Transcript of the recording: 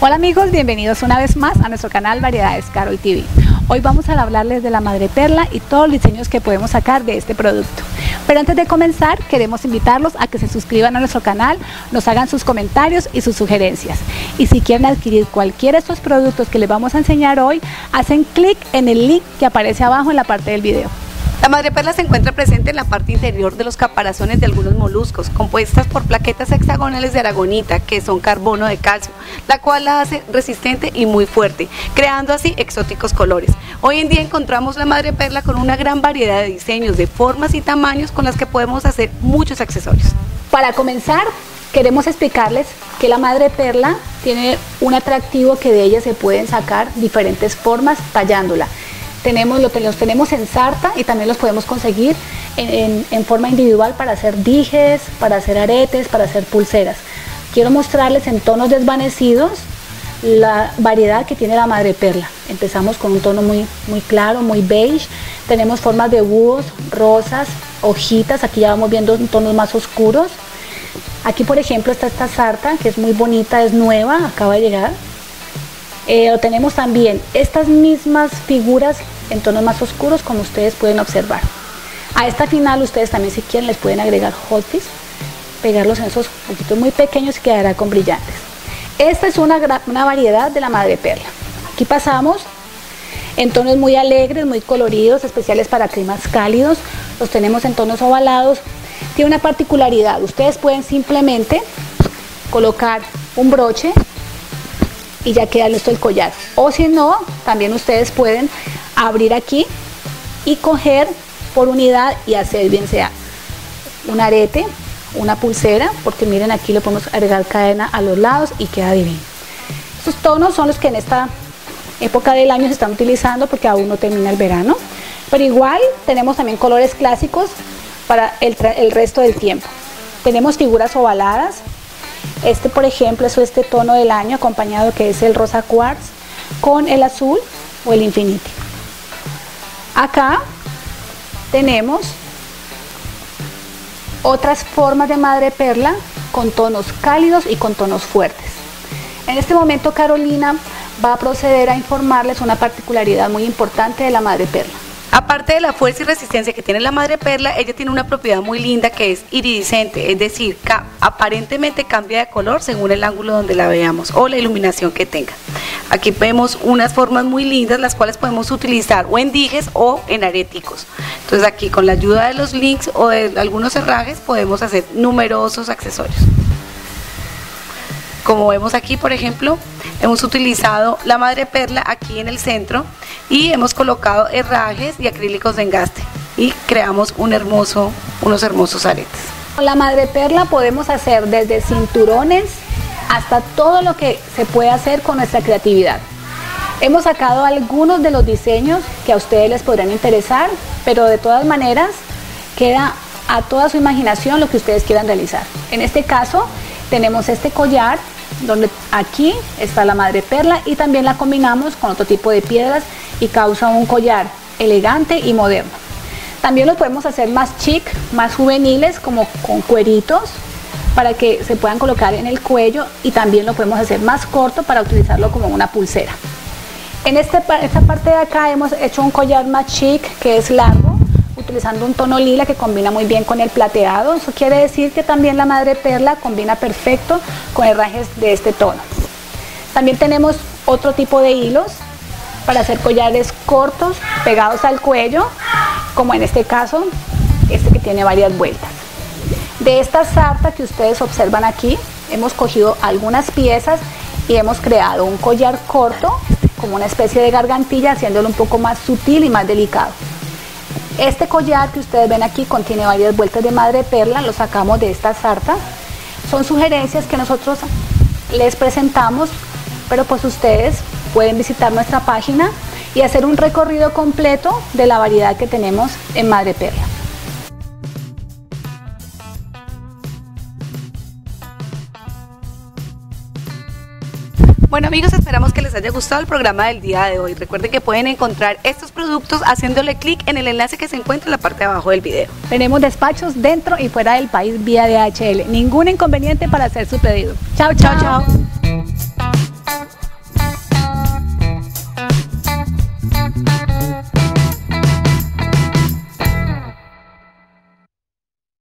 Hola amigos, bienvenidos una vez más a nuestro canal Variedades Carol TV. Hoy vamos a hablarles de la Madre Perla y todos los diseños que podemos sacar de este producto. Pero antes de comenzar, queremos invitarlos a que se suscriban a nuestro canal, nos hagan sus comentarios y sus sugerencias. Y si quieren adquirir cualquiera de estos productos que les vamos a enseñar hoy, hacen clic en el link que aparece abajo en la parte del video. La Madre Perla se encuentra presente en la parte interior de los caparazones de algunos moluscos, compuestas por plaquetas hexagonales de aragonita, que son carbono de calcio, la cual la hace resistente y muy fuerte, creando así exóticos colores. Hoy en día encontramos la Madre Perla con una gran variedad de diseños, de formas y tamaños con las que podemos hacer muchos accesorios. Para comenzar, queremos explicarles que la Madre Perla tiene un atractivo que de ella se pueden sacar diferentes formas tallándola. Los tenemos en sarta y también los podemos conseguir en forma individual para hacer dijes, para hacer aretes, para hacer pulseras. Quiero mostrarles en tonos desvanecidos la variedad que tiene la Madre Perla. Empezamos con un tono muy claro, muy beige. Tenemos formas de búhos, rosas, hojitas. Aquí ya vamos viendo tonos más oscuros. Aquí por ejemplo está esta sarta que es muy bonita, es nueva, acaba de llegar. Tenemos también estas mismas figuras en tonos más oscuros, como ustedes pueden observar. A esta final ustedes también, si quieren, les pueden agregar hot tips, pegarlos en esos poquitos muy pequeños y quedará con brillantes. Esta es una variedad de la Madre Perla. Aquí pasamos en tonos muy alegres, muy coloridos, especiales para climas cálidos. Los tenemos en tonos ovalados. Tiene una particularidad: ustedes pueden simplemente colocar un broche y ya queda listo el collar, o si no, también ustedes pueden abrir aquí y coger por unidad y hacer bien sea un arete, una pulsera, porque miren, aquí le podemos agregar cadena a los lados y queda divino. Estos tonos son los que en esta época del año se están utilizando porque aún no termina el verano, pero igual tenemos también colores clásicos para el resto del tiempo. Tenemos figuras ovaladas. Este, por ejemplo, es este tono del año acompañado, que es el rosa quartz, con el azul o el infinity. Acá tenemos otras formas de Madre Perla con tonos cálidos y con tonos fuertes. En este momento Carolina va a proceder a informarles una particularidad muy importante de la Madre Perla. Aparte de la fuerza y resistencia que tiene la Madre Perla, ella tiene una propiedad muy linda que es iridiscente, es decir, aparentemente cambia de color según el ángulo donde la veamos o la iluminación que tenga. Aquí vemos unas formas muy lindas, las cuales podemos utilizar o en dijes o en areticos. Entonces aquí, con la ayuda de los links o de algunos herrajes, podemos hacer numerosos accesorios. Como vemos aquí, por ejemplo, hemos utilizado la Madre Perla aquí en el centro y hemos colocado herrajes y acrílicos de engaste y creamos unos hermosos aretes. Con la Madre Perla podemos hacer desde cinturones hasta todo lo que se puede hacer con nuestra creatividad. Hemos sacado algunos de los diseños que a ustedes les podrán interesar, pero de todas maneras queda a toda su imaginación lo que ustedes quieran realizar. En este caso tenemos este collar, donde aquí está la Madre Perla, y también la combinamos con otro tipo de piedras y causa un collar elegante y moderno. También los podemos hacer más chic, más juveniles, como con cueritos para que se puedan colocar en el cuello, y también lo podemos hacer más corto para utilizarlo como una pulsera. En esta parte de acá hemos hecho un collar más chic que es largo, utilizando un tono lila que combina muy bien con el plateado. Eso quiere decir que también la Madre Perla combina perfecto con herrajes de este tono. También tenemos otro tipo de hilos para hacer collares cortos pegados al cuello, como en este caso, este que tiene varias vueltas. De esta sarta que ustedes observan aquí, hemos cogido algunas piezas y hemos creado un collar corto, como una especie de gargantilla, haciéndolo un poco más sutil y más delicado. Este collar que ustedes ven aquí contiene varias vueltas de Madre Perla, lo sacamos de esta sarta. Son sugerencias que nosotros les presentamos, pero pues ustedes pueden visitar nuestra página y hacer un recorrido completo de la variedad que tenemos en Madre Perla. Bueno amigos, esperamos que les haya gustado el programa del día de hoy. Recuerden que pueden encontrar estos productos haciéndole clic en el enlace que se encuentra en la parte de abajo del video. Tenemos despachos dentro y fuera del país vía DHL. Ningún inconveniente para hacer su pedido. Chao, chao, chao.